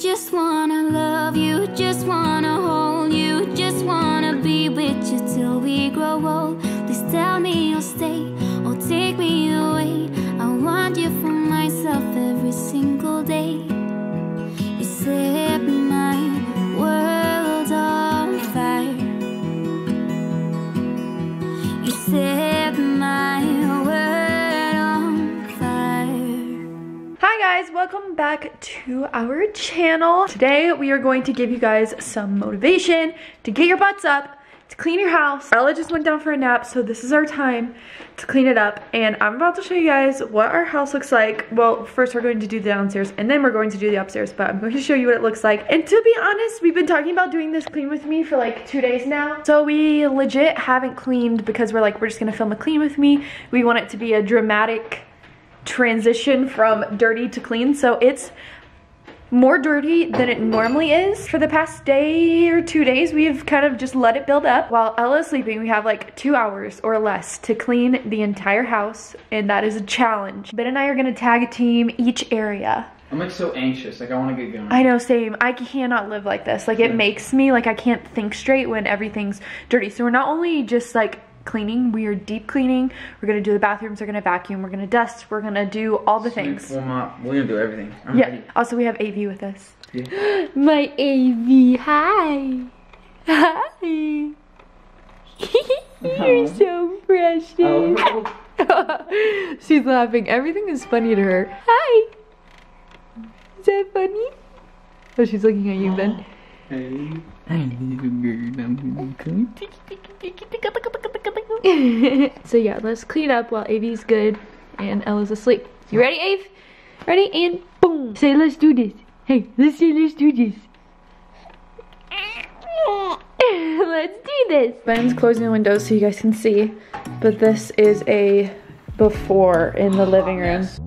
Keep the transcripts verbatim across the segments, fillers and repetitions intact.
Just wanna love you, just wanna hold you, just wanna be with you till we grow old. Please tell me you'll stay or take me away. I want you for myself every single day. You set my world on fire. You set my world on fire. Hi guys, welcome back to our channel. Today we are going to give you guys some motivation to get your butts up, to clean your house. Ella just went down for a nap, so this is our time to clean it up, and I'm about to show you guys what our house looks like. Well, first we're going to do the downstairs, and then we're going to do the upstairs, but I'm going to show you what it looks like. And to be honest, we've been talking about doing this clean with me for like two days now, so we legit haven't cleaned because we're like, we're just gonna film a clean with me. We want it to be a dramatic transition from dirty to clean, so it's more dirty than it normally is. For the past day or two days, we've kind of just let it build up. While Ella's sleeping, we have like two hours or less to clean the entire house, and that is a challenge. Ben and I are gonna tag a team each area. I'm like so anxious, like I wanna get going. I know, same. I cannot live like this. Like it yeah. makes me, like I can't think straight when everything's dirty. So we're not only just like cleaning, we are deep cleaning. We're gonna do the bathrooms, we're gonna vacuum, we're gonna dust, we're gonna do all the Sweet. things. We're gonna do everything. I'm yeah. ready. Also, we have A V with us. Yeah. My A V, hi. Hi. You're so precious. Oh. She's laughing. Everything is funny to her. Hi. Is that funny? Oh, she's looking at you, Ben. Hey. So yeah, let's clean up while Ave's good and Ella's asleep. You ready, Ave? Ready? And boom! Say let's do this. Hey, let's say let's do this. Let's do this. Ben's closing the windows so you guys can see, but this is a before in the living room. Yes.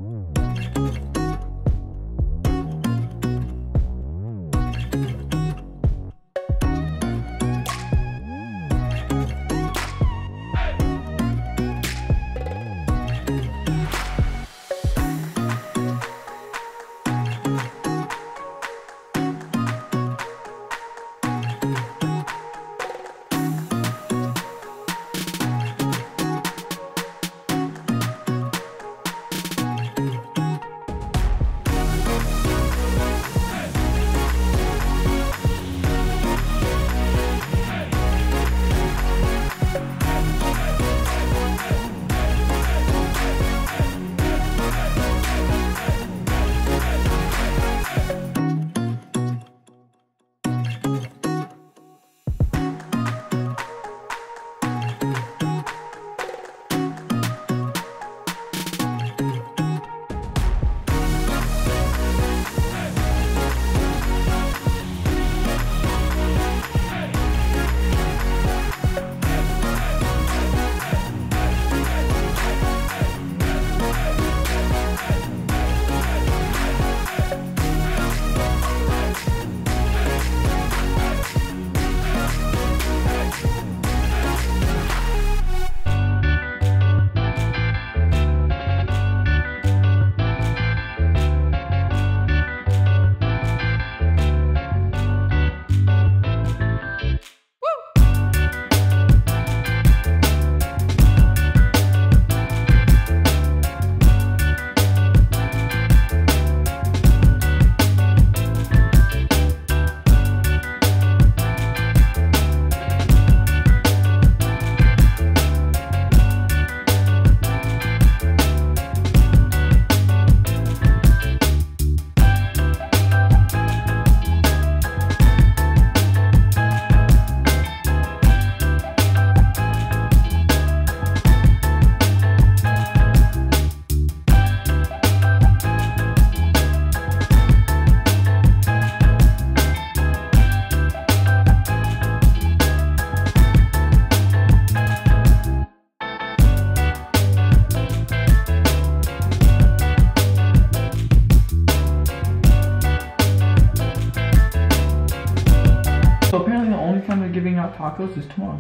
Tacos is tomorrow.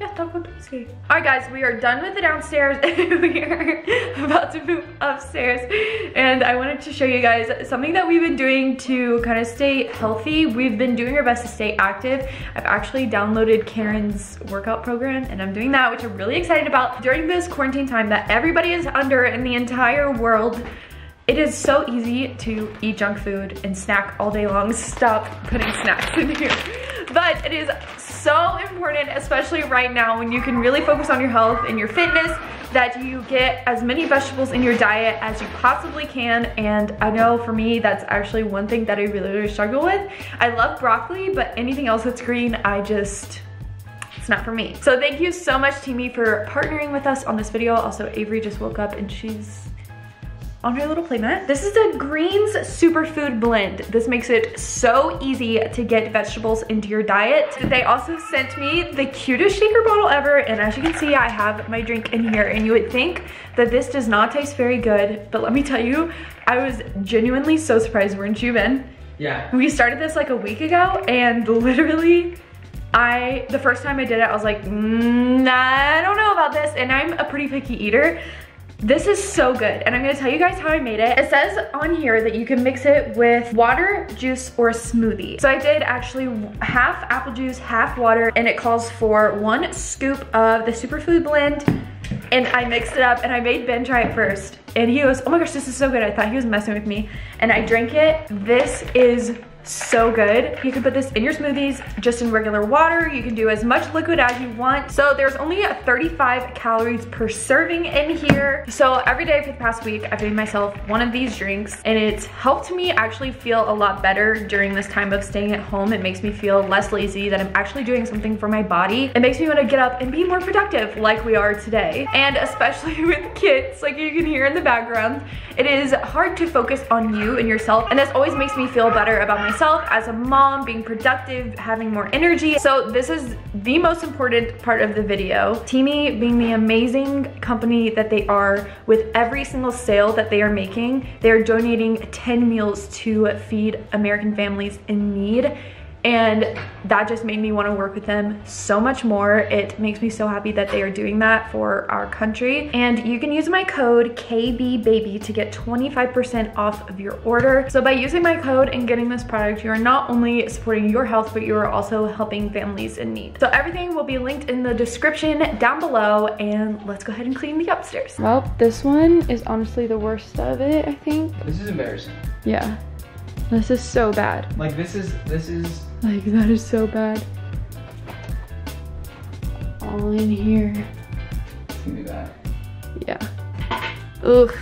Yeah, taco dulce. All right, guys, we are done with the downstairs. We are about to move upstairs. And I wanted to show you guys something that we've been doing to kind of stay healthy. We've been doing our best to stay active. I've actually downloaded Karen's workout program, and I'm doing that, which I'm really excited about. During this quarantine time that everybody is under in the entire world, it is so easy to eat junk food and snack all day long. Stop putting snacks in here. But it is so important, especially right now when you can really focus on your health and your fitness, that you get as many vegetables in your diet as you possibly can. And I know for me, that's actually one thing that I really, really struggle with. I love broccoli, but anything else that's green, I just, it's not for me. So thank you so much, Teami, for partnering with us on this video. Also, Avery just woke up and she's on her little playmat. This is a greens superfood blend. This makes it so easy to get vegetables into your diet. They also sent me the cutest shaker bottle ever, and as you can see, I have my drink in here, and you would think that this does not taste very good, but let me tell you, I was genuinely so surprised, weren't you, Ben? Yeah. We started this like a week ago, and literally, I, the first time I did it, I was like, mm, I don't know about this, and I'm a pretty picky eater. This is so good, and I'm gonna tell you guys how I made it. It says on here that you can mix it with water, juice, or smoothie. So I did actually half apple juice, half water, and it calls for one scoop of the superfood blend, and I mixed it up, and I made Ben try it first, and he was, oh my gosh, this is so good. I thought he was messing with me, and I drank it. This is so good. You can put this in your smoothies, just in regular water. You can do as much liquid as you want. So there's only thirty-five calories per serving in here. So every day for the past week, I've made myself one of these drinks, and it's helped me actually feel a lot better during this time of staying at home. It makes me feel less lazy, that I'm actually doing something for my body. It makes me want to get up and be more productive like we are today. And especially with kids, like you can hear in the background, it is hard to focus on you and yourself. And this always makes me feel better about myself as a mom, being productive, having more energy. So this is the most important part of the video. Teami being the amazing company that they are, with every single sale that they are making, they are donating ten meals to feed American families in need. And that just made me want to work with them so much more. It makes me so happy that they are doing that for our country. And you can use my code K B baby to get twenty-five percent off of your order. So by using my code and getting this product, you are not only supporting your health, but you are also helping families in need. So everything will be linked in the description down below, and let's go ahead and clean the upstairs. Well, this one is honestly the worst of it, I think. This is embarrassing. Yeah. This is so bad. Like this is, this is. Like that is so bad. All in here. It's gonna be bad. Yeah. Ugh.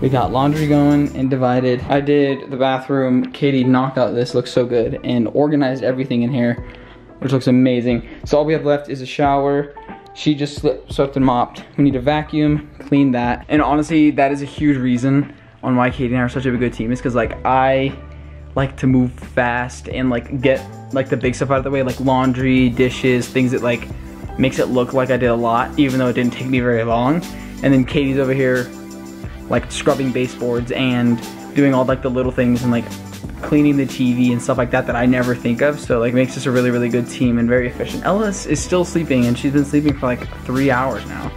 We got laundry going and divided. I did the bathroom. Katie knocked out this, looks so good, and organized everything in here, which looks amazing. So all we have left is a shower. She just slipped, swept and mopped. We need to vacuum, clean that. And honestly, that is a huge reason on why Katie and I are such a good team, is because like I like to move fast and like get like the big stuff out of the way, like laundry, dishes, things that like makes it look like I did a lot, even though it didn't take me very long. And then Katie's over here like scrubbing baseboards and doing all like the little things and like cleaning the T V and stuff like that that I never think of. So like makes us a really, really good team and very efficient. Ellis is still sleeping, and she's been sleeping for like three hours now.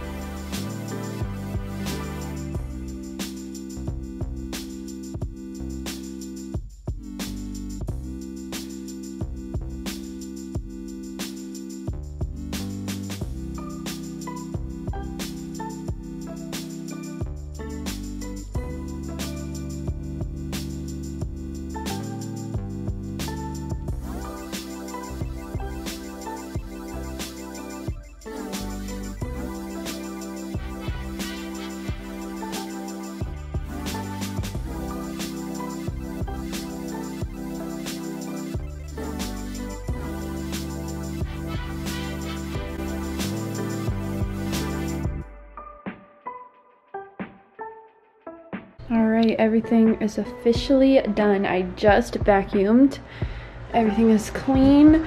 Alright, everything is officially done. I just vacuumed. Everything is clean.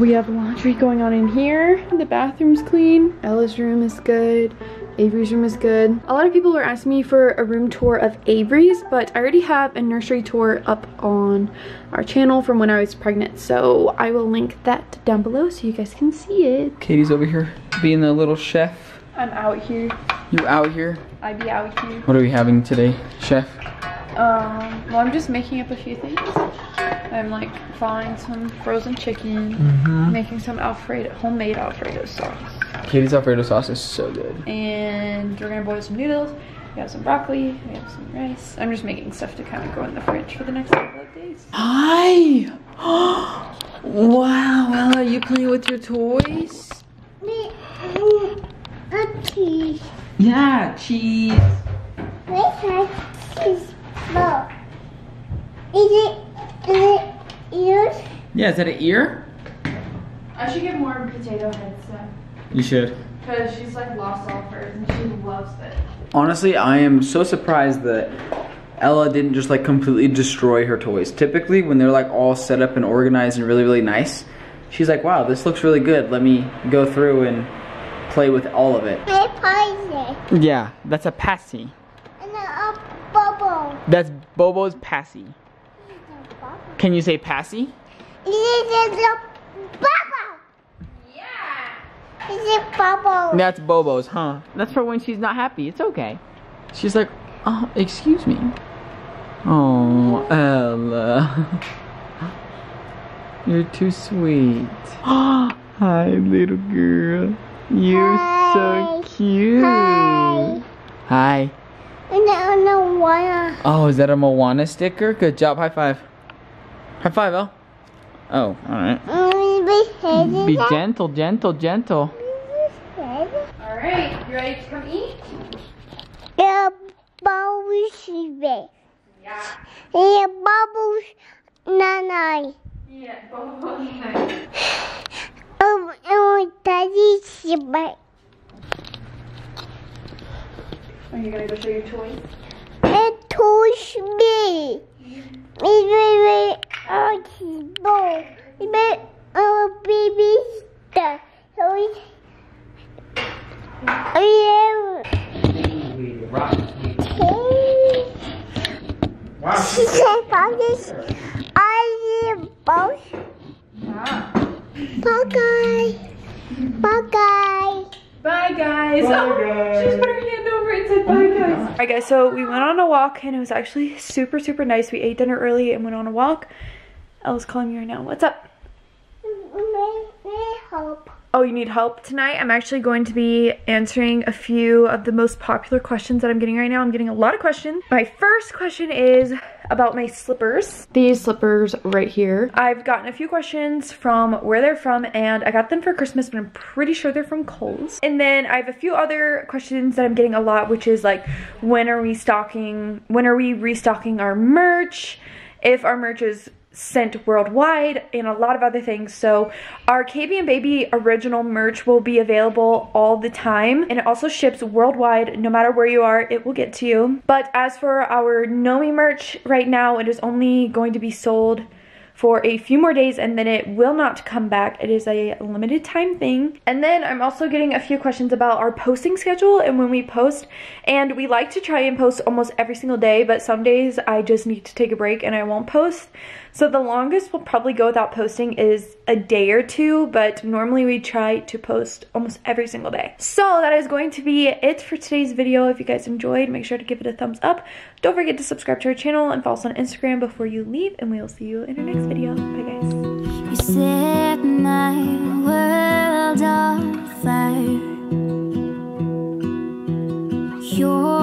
We have laundry going on in here. The bathroom's clean. Ella's room is good. Avery's room is good. A lot of people are asking me for a room tour of Avery's, but I already have a nursery tour up on our channel from when I was pregnant, so I will link that down below so you guys can see it. Katie's over here being the little chef. I'm out here. You out here? I be out here. What are we having today, chef? Um, well, I'm just making up a few things. I'm like frying some frozen chicken, mm-hmm. making some Alfredo, homemade Alfredo sauce. Katie's Alfredo sauce is so good. And we're gonna boil some noodles. We have some broccoli, we have some rice. I'm just making stuff to kind of go in the fridge for the next couple of days. Hi! Wow, Ella, are you playing with your toys? Cheese. Yeah, cheese. Wait, has cheese ball. Is it, is it ears? Yeah, is that an ear? I should get more potato head stuff. You should. Because she's like lost all hers and she loves it. Honestly, I am so surprised that Ella didn't just like completely destroy her toys. Typically, when they're like all set up and organized and really, really nice, she's like, wow, this looks really good. Let me go through and play with all of it. Yeah, that's a passy. And a Bobo. That's Bobo's passy. Bobo. Can you say passy? It is a Bobo. Yeah. Is it Bobo? That's Bobo's, huh? That's for when she's not happy. It's okay. She's like, oh, excuse me. Oh, Ella. You're too sweet. Hi, little girl. You're Hi. so cute. Hi. Hi. And a Moana. Oh, is that a Moana sticker? Good job. High five. High five, Elle. Oh, alright. Um, be be gentle, gentle, gentle. Alright, you ready to come eat? Yeah, bubble. Yeah. Yeah, bubble. Nanai. Yeah, bubble. Nanai. Um, um, Daddy's bike. Are you gonna go show your toys? It toys me. It's very awesome. It's my our baby stuff. Yeah. She said, "This I need both." Bye guys. Bye guys. Bye guys. Bye, oh, guys. She just put her hand over and said bye guys. Alright guys, so we went on a walk and it was actually super, super nice. We ate dinner early and went on a walk. Ella's calling me right now. What's up? May, may help. Oh, you need help? Tonight I'm actually going to be answering a few of the most popular questions that I'm getting right now. I'm getting a lot of questions. My first question is about my slippers. These slippers right here. I've gotten a few questions from where they're from, and I got them for Christmas, but I'm pretty sure they're from Kohl's. And then I have a few other questions that I'm getting a lot, which is like, when are we stocking, when are we restocking our merch? If our merch is sent worldwide, and a lot of other things. So our K B and Baby original merch will be available all the time, and it also ships worldwide. No matter where you are, it will get to you. But as for our Nomi merch right now, it is only going to be sold for a few more days, and then it will not come back. It is a limited time thing. And then I'm also getting a few questions about our posting schedule and when we post. And we like to try and post almost every single day, but some days I just need to take a break and I won't post. So the longest we'll probably go without posting is a day or two, but normally we try to post almost every single day. So that is going to be it for today's video. If you guys enjoyed, make sure to give it a thumbs up. Don't forget to subscribe to our channel and follow us on Instagram before you leave, and we will see you in our next video. Bye guys. You set my world on fire. You're